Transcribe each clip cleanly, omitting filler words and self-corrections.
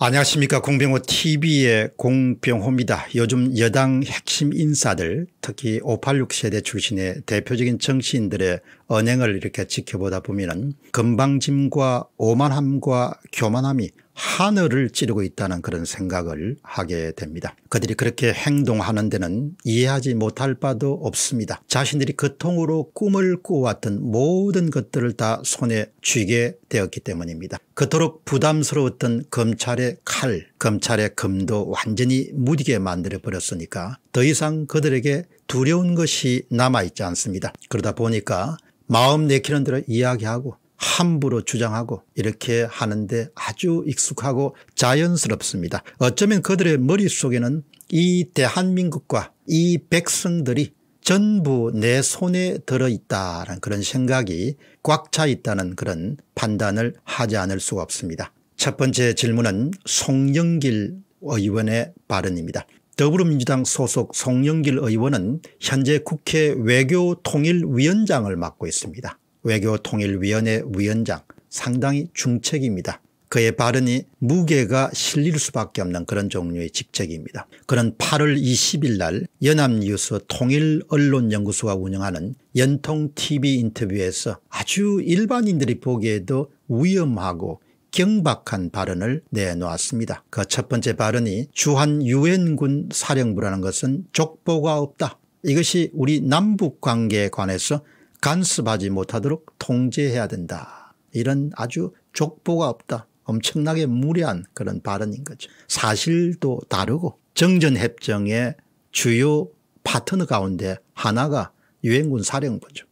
안녕하십니까. 공병호TV의 공병호입니다. 요즘 여당 핵심 인사들 특히 586 세대 출신의 대표적인 정치인들의 언행을 이렇게 지켜보다 보면 건방짐과 오만함과 교만함이 하늘을 찌르고 있다는 그런 생각을 하게 됩니다. 그들이 그렇게 행동하는 데는 이해하지 못할 바도 없습니다. 자신들이 고통으로 꿈을 꾸어왔던 모든 것들을 다 손에 쥐게 되었기 때문입니다. 그토록 부담스러웠던 검찰의 칼, 검찰의 검도 완전히 무디게 만들어버렸으니까 더 이상 그들에게 두려운 것이 남아있지 않습니다. 그러다 보니까 마음 내키는 대로 이야기하고 함부로 주장하고 이렇게 하는데 아주 익숙하고 자연스럽습니다. 어쩌면 그들의 머릿속에는 이 대한민국과 이 백성들이 전부 내 손에 들어있다는 그런 생각이 꽉 차 있다는 그런 판단을 하지 않을 수가 없습니다. 첫 번째 질문은 송영길 의원의 발언입니다. 더불어민주당 소속 송영길 의원은 현재 국회 외교통일위원장을 맡고 있습니다. 외교통일위원회 위원장, 상당히 중책입니다. 그의 발언이 무게가 실릴 수밖에 없는 그런 종류의 직책입니다. 그는 8월 20일 날 연합뉴스 통일언론연구소가 운영하는 연통TV 인터뷰에서 아주 일반인들이 보기에도 위험하고 경박한 발언을 내놓았습니다. 그 첫 번째 발언이 주한 유엔군 사령부라는 것은 족보가 없다. 이것이 우리 남북관계에 관해서 간섭하지 못하도록 통제해야 된다. 이런 아주 족보가 없다. 엄청나게 무례한 그런 발언인 거죠. 사실도 다르고 정전협정의 주요 파트너 가운데 하나가 유엔군 사령부죠.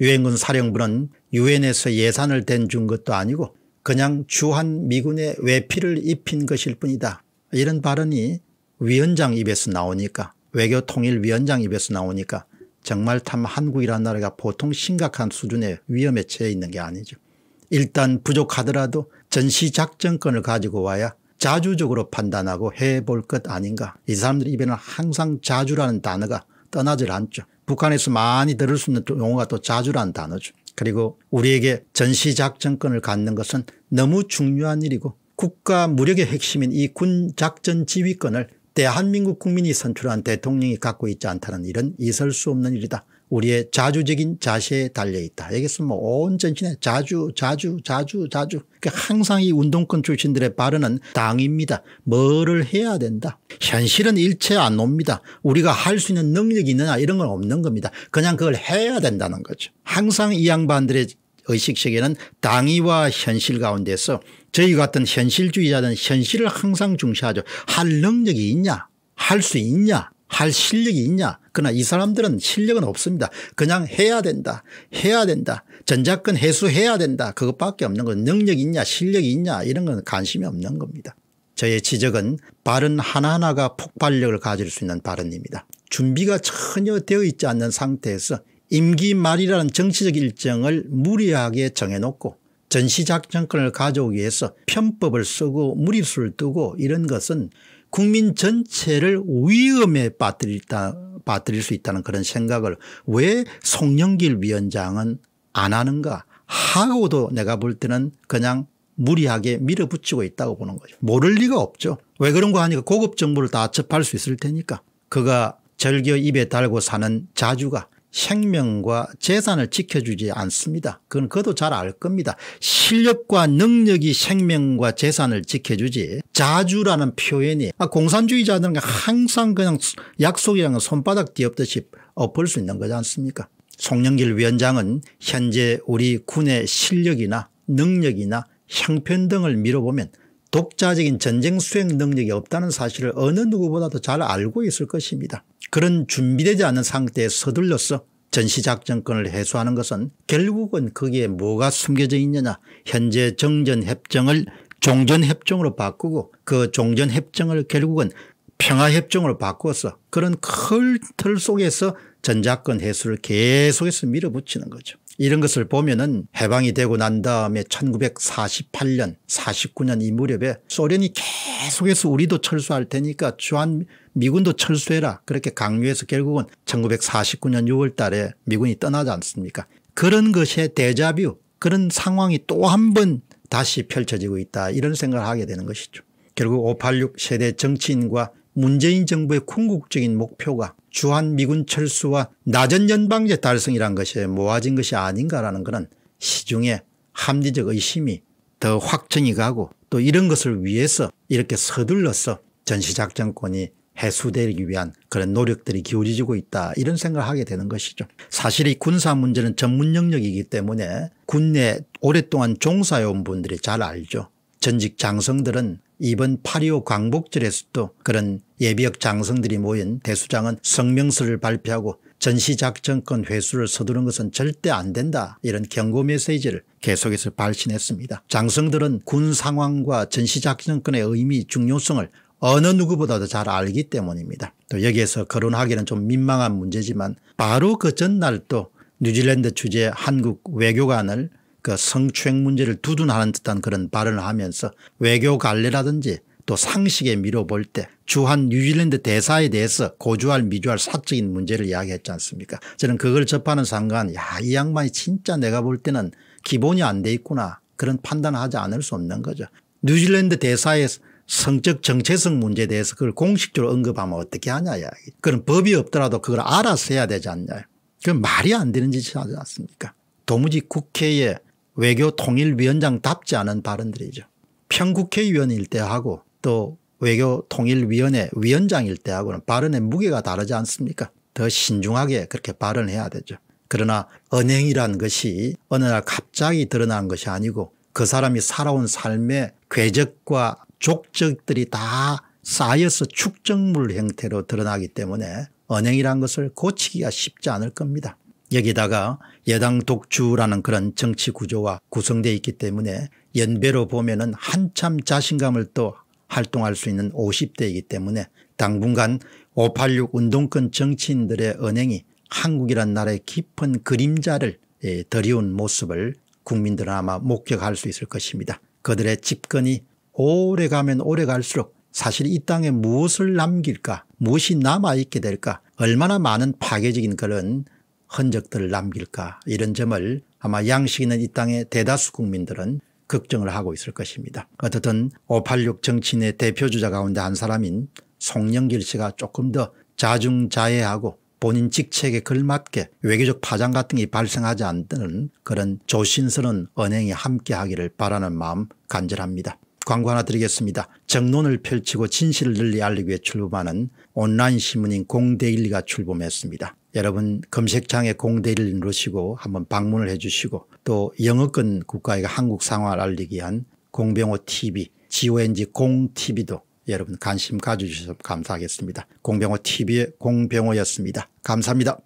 유엔군 사령부는 유엔에서 예산을 댄 것도 아니고 그냥 주한 미군의 외피를 입힌 것일 뿐이다. 이런 발언이 위원장 입에서 나오니까, 외교통일위원장 입에서 나오니까 정말 참 한국이라는 나라가 보통 심각한 수준의 위험에 처해 있는 게 아니죠. 일단 부족하더라도 전시작전권을 가지고 와야 자주적으로 판단하고 해볼 것 아닌가. 이 사람들 입에는 항상 자주라는 단어가 떠나질 않죠. 북한에서 많이 들을 수 있는 용어가 또 자주라는 단어죠. 그리고 우리에게 전시작전권을 갖는 것은 너무 중요한 일이고 국가 무력의 핵심인 이 군작전지휘권을 대한민국 국민이 선출한 대통령이 갖고 있지 않다는 일은 있을 수 없는 일이다. 우리의 자주적인 자세에 달려있다. 여기서 온 전신에 자주. 그러니까 항상 이 운동권 출신들의 발언은 당입니다. 뭐를 해야 된다. 현실은 일체 안 옵니다. 우리가 할 수 있는 능력이 있느냐 이런 건 없는 겁니다. 그냥 그걸 해야 된다는 거죠. 항상 이 양반들의 의식세계는 당위와 현실 가운데서 저희 같은 현실주의자는 현실을 항상 중시하죠. 할 능력이 있냐, 할 수 있냐, 할 실력이 있냐. 그러나 이 사람들은 실력은 없습니다. 그냥 해야 된다. 전작권 해수해야 된다. 그것밖에 없는 건 능력이 있냐 실력이 있냐 이런 건 관심이 없는 겁니다. 저의 지적은 발언 하나하나가 폭발력을 가질 수 있는 발언입니다. 준비가 전혀 되어 있지 않는 상태에서 임기 말이라는 정치적 일정을 무리하게 정해놓고 전시작전권을 가져오기 위해서 편법을 쓰고 무리수를 두고 이런 것은 국민 전체를 위험에 빠뜨릴 수 있다는 그런 생각을 왜 송영길 위원장은 안 하는가 하고도 내가 볼 때는 그냥 무리하게 밀어붙이고 있다고 보는 거죠. 모를 리가 없죠. 왜 그런 거 하니까 고급 정보를 다 접할 수 있을 테니까. 그가 절겨 입에 달고 사는 자주가 생명과 재산을 지켜주지 않습니다. 그건 그도 잘 알 겁니다. 실력과 능력이 생명과 재산을 지켜주지 자주라는 표현이 공산주의자들은 항상 그냥 약속이랑 손바닥 뒤엎듯이 엎을 수 있는 거지 않습니까? 송영길 위원장은 현재 우리 군의 실력이나 능력이나 형편 등을 미뤄보면 독자적인 전쟁 수행 능력이 없다는 사실을 어느 누구보다도 잘 알고 있을 것입니다. 그런 준비되지 않은 상태에 서둘러서 전시작전권을 해소하는 것은 결국은 거기에 뭐가 숨겨져 있느냐. 현재 정전협정을 종전협정으로 바꾸고 그 종전협정을 결국은 평화협정으로 바꿔서 그런 큰 틀 속에서 전작권 해소를 계속해서 밀어붙이는 거죠. 이런 것을 보면은 해방이 되고 난 다음에 1948년 49년 이 무렵에 소련이 계속해서 우리도 철수할 테니까 주한미군도 철수해라 그렇게 강요해서 결국은 1949년 6월 달에 미군이 떠나지 않습니까? 그런 것에 데자뷰, 그런 상황이 또 한 번 다시 펼쳐지고 있다 이런 생각을 하게 되는 것이죠. 결국 586 세대 정치인과 문재인 정부의 궁극적인 목표가 주한미군 철수와 나전연방제 달성이란 것에 모아진 것이 아닌가라는 것은 시중에 합리적 의심이 더 확증이 가고, 또 이런 것을 위해서 이렇게 서둘러서 전시작전권이 해수되기 위한 그런 노력들이 기울어지고 있다, 이런 생각을 하게 되는 것이죠. 사실 이 군사 문제는 전문 영역이기 때문에 군내 오랫동안 종사해온 분들이 잘 알죠. 전직 장성들은 이번 8.25 광복절에서도 그런 예비역 장성들이 모인 대수장은 성명서를 발표하고 전시작전권 회수를 서두른 것은 절대 안 된다, 이런 경고 메시지를 계속해서 발신했습니다. 장성들은 군 상황과 전시작전권의 의미, 중요성을 어느 누구보다도 잘 알기 때문입니다. 또 여기에서 거론하기는 좀 민망한 문제지만, 바로 그 전날 또 뉴질랜드 취재 한국 외교관을 그 성추행 문제를 두둔하는 듯한 그런 발언을 하면서 외교 관례라든지 또 상식에 미뤄볼 때 주한 뉴질랜드 대사에 대해서 고주할 미주할 사적인 문제를 이야기했지 않습니까. 저는 그걸 접하는 순간, 야, 이 양반이 진짜 내가 볼 때는 기본이 안 돼 있구나, 그런 판단을 하지 않을 수 없는 거죠. 뉴질랜드 대사의 성적 정체성 문제에 대해서 그걸 공식적으로 언급하면 어떻게 하냐 이야기. 그런 법이 없더라도 그걸 알아서 해야 되지 않냐. 그건 말이 안 되는 짓이 하지 않습니까. 도무지 국회에 외교통일위원장답지 않은 발언들이죠. 평국회의원일 때 하고 또 외교통일위원회 위원장일 때 하고는 발언의 무게가 다르지 않습니까. 더 신중하게 그렇게 발언해야 되죠. 그러나 언행이란 것이 어느 날 갑자기 드러난 것이 아니고, 그 사람이 살아온 삶의 궤적과 족적들이 다 쌓여서 축적물 형태로 드러나기 때문에 언행이란 것을 고치기가 쉽지 않을 겁니다. 여기다가 여당 독주라는 그런 정치 구조와 구성되어 있기 때문에 연배로 보면은 한참 자신감을 또 활동할 수 있는 50대이기 때문에 당분간 586 운동권 정치인들의 언행이 한국이란 나라의 깊은 그림자를 드리운 모습을 국민들은 아마 목격할 수 있을 것입니다. 그들의 집권이 오래가면 오래갈수록 사실 이 땅에 무엇을 남길까, 무엇이 남아있게 될까, 얼마나 많은 파괴적인 그런 흔적들을 남길까, 이런 점을 아마 양식 있는 이 땅의 대다수 국민들은 걱정을 하고 있을 것입니다. 어쨌든 586 정치인의 대표주자 가운데 한 사람인 송영길 씨가 조금 더 자중자애하고 본인 직책에 걸맞게 외교적 파장 같은 게 발생하지 않는 그런 조심스러운 언행이 함께하기를 바라는 마음 간절합니다. 광고 하나 드리겠습니다. 정론을 펼치고 진실을 널리 알리기 위해 출범하는 온라인 신문인 공대일리가 출범했습니다. 여러분 검색창에 공대일리 누르시고 한번 방문을 해 주시고, 또 영어권 국가의 한국 상황을 알리기 위한 공병호TV, GONG 공TV도 여러분 관심 가져주셔서 감사하겠습니다. 공병호TV의 공병호였습니다. 감사합니다.